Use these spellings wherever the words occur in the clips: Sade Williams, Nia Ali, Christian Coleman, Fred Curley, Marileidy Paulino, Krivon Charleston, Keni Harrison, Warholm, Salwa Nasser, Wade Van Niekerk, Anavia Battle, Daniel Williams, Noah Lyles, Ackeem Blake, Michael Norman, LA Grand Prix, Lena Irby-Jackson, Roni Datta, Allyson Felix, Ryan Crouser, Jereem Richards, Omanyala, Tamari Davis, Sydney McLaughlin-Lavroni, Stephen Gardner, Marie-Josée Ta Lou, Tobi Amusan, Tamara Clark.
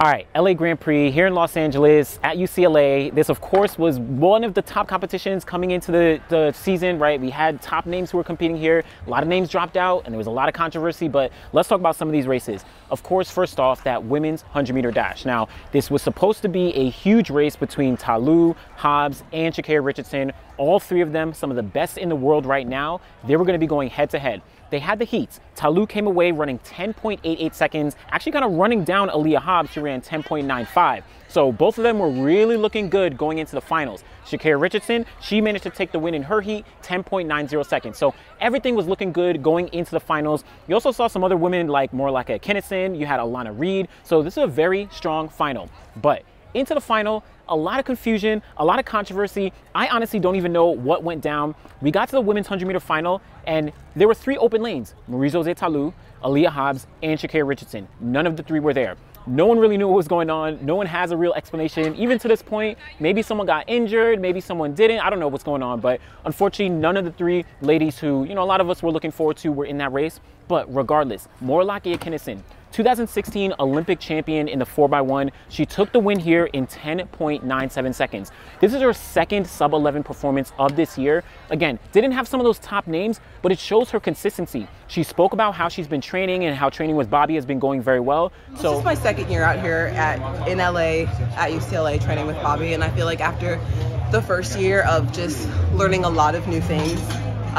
All right, LA Grand Prix here in Los Angeles at UCLA. This, of course, was one of the top competitions coming into the season, right? We had top names who were competing here. A lot of names dropped out, and there was a lot of controversy, but let's talk about some of these races. Of course, first off, that women's 100-meter dash. Now, this was supposed to be a huge race between Ta Lou, Hobbs, and Sha'Carri Richardson. All three of them, some of the best in the world right now. They were going to be going head-to-head. They had the heats. Ta Lou came away running 10.88 seconds, actually kind of running down Aleia Hobbs, who ran 10.95. So both of them were really looking good going into the finals. Sha'Carri Richardson, she managed to take the win in her heat, 10.90 seconds. So everything was looking good going into the finals. You also saw some other women like Morolake Akinosun, you had Alana Reed. So this is a very strong final. But into the final, a lot of confusion, a lot of controversy. I honestly don't even know what went down. We got to the women's 100-meter final, and there were three open lanes: Marie-Josée Ta Lou, Aleia Hobbs, and Sha'Carri Richardson. None of the three were there. No one really knew what was going on. No one has a real explanation. Even to this point, maybe someone got injured, maybe someone didn't. I don't know what's going on, but unfortunately, none of the three ladies who, you know, a lot of us were looking forward to were in that race. But regardless, Morolake Akinosun, 2016 Olympic champion in the 4x1. She took the win here in 10.97 seconds. This is her second sub-11 performance of this year. Again, didn't have some of those top names, but it shows her consistency. She spoke about how she's been training and how training with Bobby has been going very well. So this is my second year out here in LA at UCLA training with Bobby, and I feel like after the first year of just learning a lot of new things,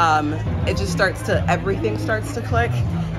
it just everything starts to click,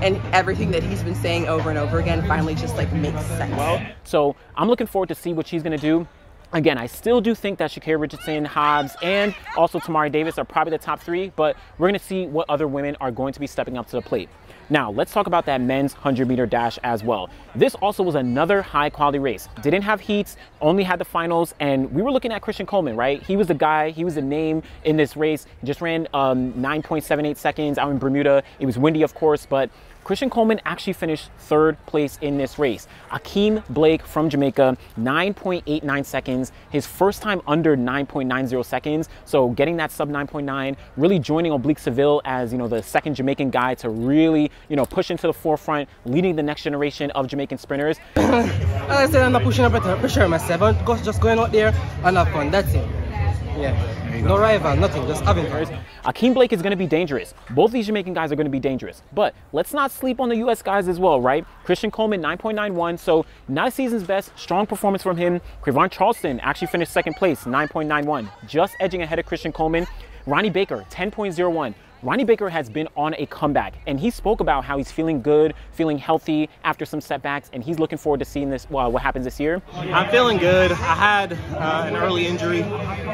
and everything that he's been saying over and over again finally just like makes sense. Well, so I'm looking forward to see what she's gonna do. Again, I still do think that Sha'Carri Richardson, Hobbs, and also Tamari Davis are probably the top three, but we're gonna see what other women are going to be stepping up to the plate. Now, let's talk about that men's 100-meter dash as well. This also was another high-quality race. Didn't have heats, only had the finals, and we were looking at Christian Coleman, right? He was the guy, he was the name in this race. He just ran 9.78 seconds out in Bermuda. It was windy, of course, but Christian Coleman actually finished third place in this race. Ackeem Blake from Jamaica, 9.89 seconds, his first time under 9.90 seconds. So getting that sub 9.9, really joining Oblique Seville as, you know, the second Jamaican guy to really, you know, push into the forefront, leading the next generation of Jamaican sprinters. I said I'm not pushing up pressure myself. I'm just going out there and have fun. That's it. Yeah. No rival, nothing, just having hers. Ackeem Blake is going to be dangerous. Both these Jamaican guys are going to be dangerous. But let's not sleep on the U.S. guys as well, right? Christian Coleman, 9.91, so not a season's best. Strong performance from him. Krivon Charleston actually finished second place, 9.91, just edging ahead of Christian Coleman. Ronnie Baker, 10.01. Ronnie Baker has been on a comeback, and he spoke about how he's feeling good, feeling healthy after some setbacks, and he's looking forward to seeing this. Well, what happens this year? I'm feeling good. I had an early injury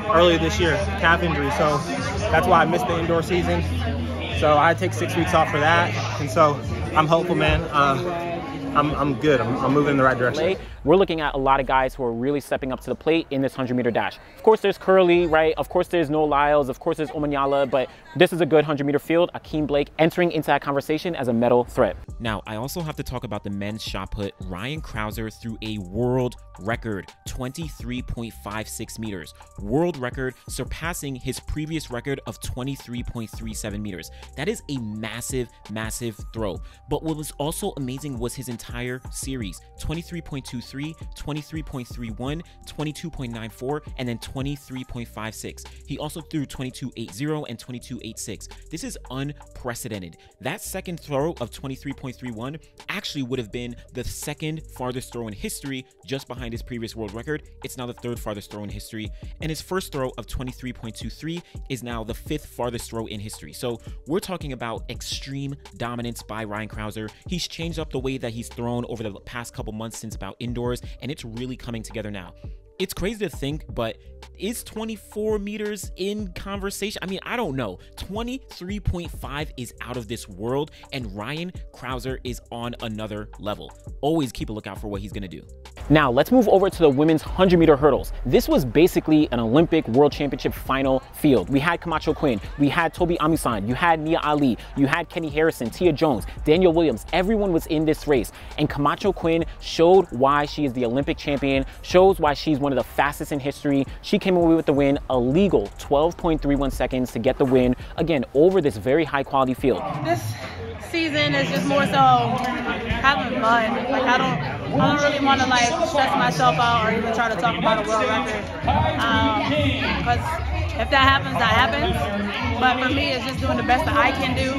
earlier this year, calf injury, so that's why I missed the indoor season. So I take 6 weeks off for that, and so I'm hopeful, man. I'm good. I'm moving in the right direction. We're looking at a lot of guys who are really stepping up to the plate in this 100-meter dash. Of course, there's Curley, right? Of course, there's Noah Lyles. Of course, there's Omanyala. But this is a good 100-meter field. Ackeem Blake entering into that conversation as a medal threat. Now, I also have to talk about the men's shot put. Ryan Crouser threw a world record, 23.56 meters. World record, surpassing his previous record of 23.37 meters. That is a massive, massive throw. But what was also amazing was his entire series, 23.23, 23.31, 22.94, and then 23.56. He also threw 22.80 and 22.86. This is unprecedented. That second throw of 23.31 actually would have been the second farthest throw in history, just behind his previous world record. It's now the third farthest throw in history, and his first throw of 23.23 is now the fifth farthest throw in history. So we're talking about extreme dominance by Ryan Crouser. He's changed up the way that he's thrown over the past couple months since about indoors, and it's really coming together now. It's crazy to think, but is 24 meters in conversation? I mean, I don't know. 23.5 is out of this world, and Ryan Crouser is on another level. Always keep a lookout for what he's gonna do. Now, let's move over to the women's 100-meter hurdles. This was basically an Olympic World Championship final field. We had Camacho-Quinn, we had Tobi Amusan, you had Nia Ali, you had Keni Harrison, Tia Jones, Daniel Williams. Everyone was in this race, and Camacho-Quinn showed why she is the Olympic champion, shows why she's one of the fastest in history. She came away with the win, a legal 12.31 seconds to get the win, again, over this very high-quality field. This season is just more so having fun. Like I don't really want to like stress myself out or even try to talk about a world record. Because if that happens, that happens. But for me, it's just doing the best that I can do.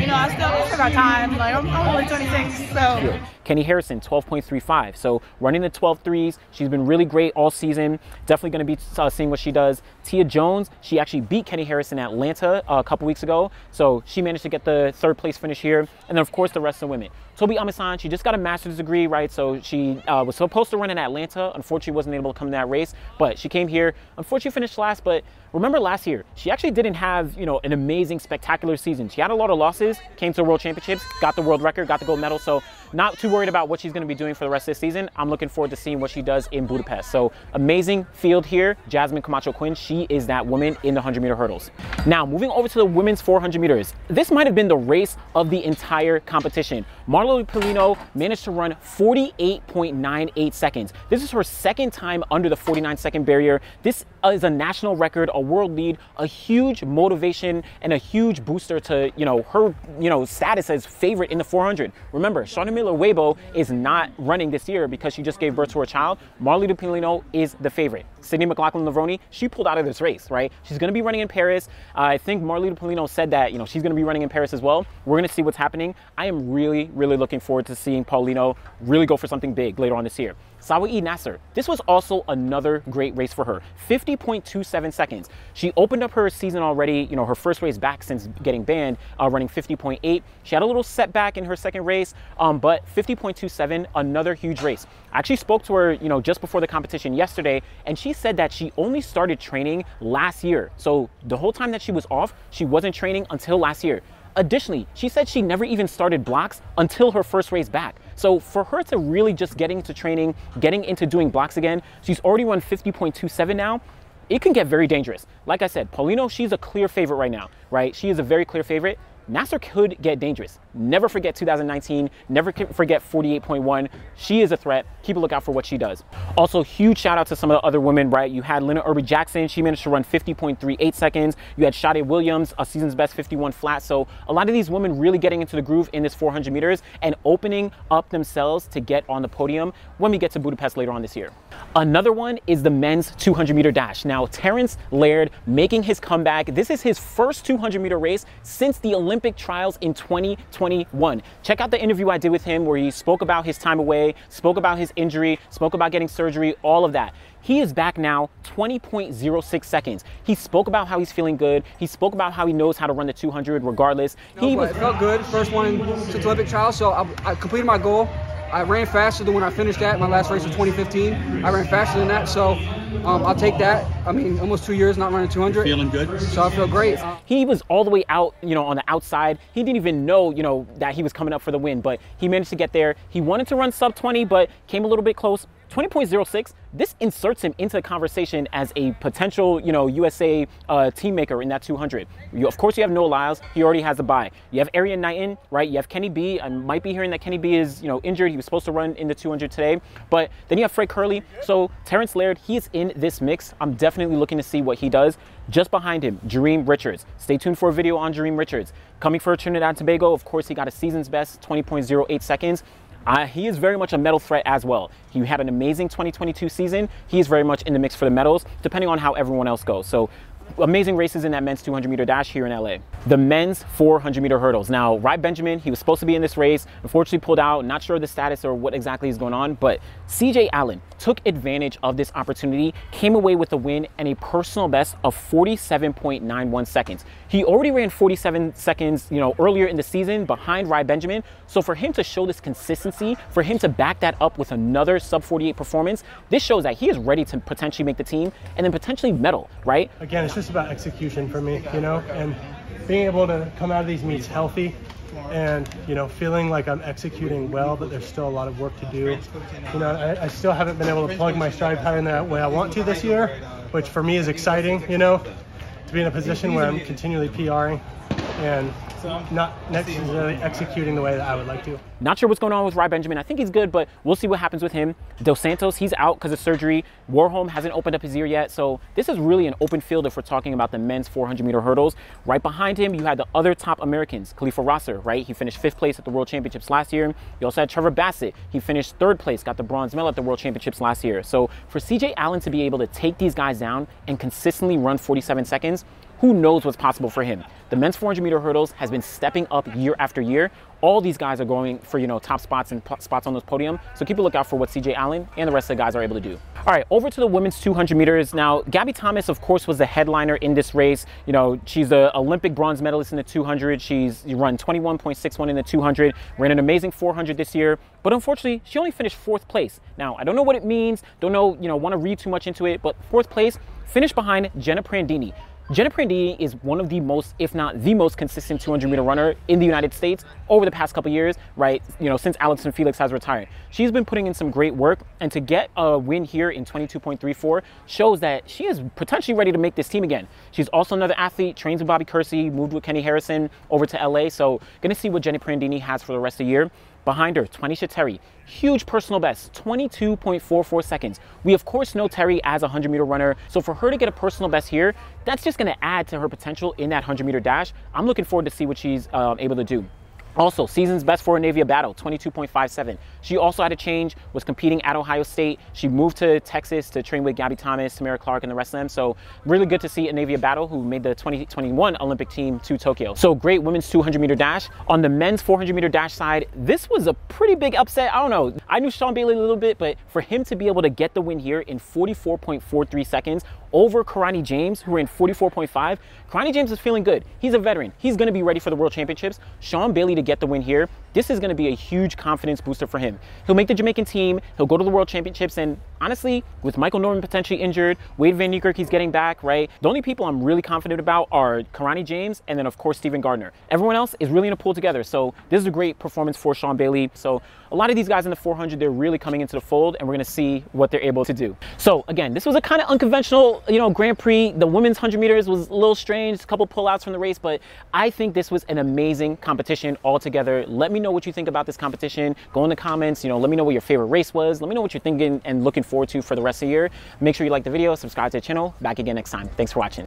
You know, we still got time. Like I'm only 26, so. Keni Harrison, 12.35. So running the 12 threes, she's been really great all season. Definitely going to be seeing what she does. Tia Jones, she actually beat Keni Harrison at Atlanta a couple weeks ago. So she managed to get the third place finish here. And then of course the rest of the women. Tobi Amusan, she just got a master's degree, right? So she was supposed to run in Atlanta. Unfortunately, wasn't able to come to that race, but she came here. Unfortunately, finished last, but remember last year, she actually didn't have, you know, an amazing, spectacular season. She had a lot of losses, came to the World Championships, got the world record, got the gold medal. So not too worried about what she's going to be doing for the rest of the season. I'm looking forward to seeing what she does in Budapest. So amazing field here. Jasmine Camacho-Quinn, she is that woman in the 100-meter hurdles. Now moving over to the women's 400 meters. This might have been the race of the entire competition. Marileidy Paulino managed to run 48.98 seconds. This is her second time under the 49-second barrier. This is a national record, a world lead, a huge motivation, and a huge booster to, you know, her, you know, status as favorite in the 400. Remember, Shauna Miller-Weibo is not running this year because she just gave birth to her child. Marileidy Paulino is the favorite. Sydney McLaughlin-Lavroni, she pulled out of this race, right? She's going to be running in Paris. I think Marileidy Paulino said that, you know, she's going to be running in Paris as well. We're going to see what's happening. I am really, really looking forward to seeing Paulino really go for something big later on this year. Salwa Nasser, this was also another great race for her. 50.27 seconds. She opened up her season already, you know, her first race back since getting banned, running 50.8. She had a little setback in her second race, but 50.27, another huge race. I actually spoke to her, you know, just before the competition yesterday, and she said that she only started training last year. So the whole time that she was off, she wasn't training until last year. Additionally, she said she never even started blocks until her first race back. So for her to really just get into training, getting into doing blocks again, she's already run 50.27 now. It can get very dangerous. Like I said, Paulino, she's a clear favorite right now, right? She is a very clear favorite. Nasser could get dangerous. Never forget 2019, never forget 48.1. She is a threat. Keep a lookout for what she does. Also, huge shout out to some of the other women, right? You had Lena Irby-Jackson. She managed to run 50.38 seconds. You had Sade Williams, a season's best 51 flat. So a lot of these women really getting into the groove in this 400 meters and opening up themselves to get on the podium when we get to Budapest later on this year. Another one is the men's 200 meter dash. Now, Terrance Laird making his comeback. This is his first 200 meter race since the Olympic trials in 2021. Check out the interview I did with him where he spoke about his time away, spoke about his injury, spoke about getting surgery, all of that. He is back now, 20.06 seconds. He spoke about how he's feeling good. He spoke about how he knows how to run the 200 regardless. It felt good, first one since Olympic trials, so I completed my goal. I ran faster than when I finished that. My last race was 2015. I ran faster than that, so I'll take that. I mean, almost 2 years not running 200. Feeling good. So I feel great. He was all the way out, you know, on the outside. He didn't even know, you know, that he was coming up for the win, but he managed to get there. He wanted to run sub 20, but came a little bit close. 20.06, this inserts him into the conversation as a potential, you know, USA team maker in that 200. Of course, you have Noah Lyles. He already has a bye. You have Arian Knighton, right? You have Kenny B. I might be hearing that Kenny B is, you know, injured. He was supposed to run in the 200 today, but then you have Fred Curley. So Terrance Laird, he is in this mix. I'm definitely looking to see what he does. Just behind him, Jereem Richards. Stay tuned for a video on Jereem Richards. Coming for Trinidad and Tobago, of course, he got a season's best, 20.08 seconds. He is very much a medal threat as well. He had an amazing 2022 season. He is very much in the mix for the medals, depending on how everyone else goes. So amazing races in that men's 200 meter dash here in LA. The men's 400 meter hurdles. Now, Rai Benjamin, he was supposed to be in this race, unfortunately pulled out, not sure of the status or what exactly is going on, but CJ Allen took advantage of this opportunity, came away with the win and a personal best of 47.91 seconds. He already ran 47 seconds, you know, earlier in the season behind Rai Benjamin. So for him to show this consistency, for him to back that up with another sub 48 performance, this shows that he is ready to potentially make the team and then potentially medal, right? Again, it's just about execution for me, you know, and being able to come out of these meets healthy and, you know, feeling like I'm executing well, but there's still a lot of work to do. You know, I still haven't been able to plug my stride power in that way I want to this year, which for me is exciting, you know, to be in a position where I'm continually PRing and so not necessarily executing the way that I would like to. Not sure what's going on with Rai Benjamin. I think he's good, but we'll see what happens with him. Dos Santos, he's out because of surgery. Warholm hasn't opened up his ear yet. So this is really an open field if we're talking about the men's 400-meter hurdles. Right behind him, you had the other top Americans. Khalifa Rosser, right? He finished 5th place at the World Championships last year. You also had Trevor Bassett. He finished 3rd place, got the bronze medal at the World Championships last year. So for CJ Allen to be able to take these guys down and consistently run 47 seconds, who knows what's possible for him? The men's 400-meter hurdles has been stepping up year after year. All these guys are going for, you know, top spots and spots on this podium. So keep a lookout for what CJ Allen and the rest of the guys are able to do. All right, over to the women's 200 meters. Now, Gabby Thomas, of course, was the headliner in this race. You know, she's the Olympic bronze medalist in the 200. She's run 21.61 in the 200, ran an amazing 400 this year. But unfortunately, she only finished 4th place. Now, I don't know what it means. Don't know, you know, want to read too much into it, but 4th place, finished behind Jenna Prandini. Jenna Prandini is one of the most, if not the most consistent 200-meter runner in the United States over the past couple years, right? You know, since Allyson Felix has retired. She's been putting in some great work, and to get a win here in 22.34 shows that she is potentially ready to make this team again. She's also another athlete, trains with Bobby Kersey, moved with Keni Harrison over to LA, so gonna see what Jenna Prandini has for the rest of the year. Behind her, Twanisha Terry, huge personal best, 22.44 seconds. We of course know Terry as a 100-meter runner, so for her to get a personal best here, that's just gonna add to her potential in that 100-meter dash. I'm looking forward to see what she's able to do. Also, season's best for Anavia Battle, 22.57. She also had a change, was competing at Ohio State. She moved to Texas to train with Gabby Thomas, Tamara Clark, and the rest of them. So really good to see Anavia Battle, who made the 2021 Olympic team to Tokyo. So great women's 200-meter dash. On the men's 400-meter dash side, this was a pretty big upset. I don't know. I knew Sean Bailey a little bit, but for him to be able to get the win here in 44.43 seconds over Kirani James, who ran 44.5, Kirani James is feeling good. He's a veteran. He's going to be ready for the World Championships. Sean Bailey to get the win here, this is going to be a huge confidence booster for him. He'll make the Jamaican team, he'll go to the World Championships, and honestly, with Michael Norman potentially injured, Wade Van Niekerk, he's getting back, right? The only people I'm really confident about are Kirani James and then, of course, Stephen Gardner. Everyone else is really in a pool together, so this is a great performance for Sean Bailey. So a lot of these guys in the 400, they're really coming into the fold, and we're going to see what they're able to do. So again, this was a kind of unconventional, you know, Grand Prix. The women's 100 meters was a little strange, a couple pullouts from the race, but I think this was an amazing competition altogether. Let me know what you think about this competition. Go in the comments, you know, let me know what your favorite race was. Let me know what you're thinking and looking forward to for the rest of the year. Make sure you like the video, subscribe to the channel. Back again next time. Thanks for watching.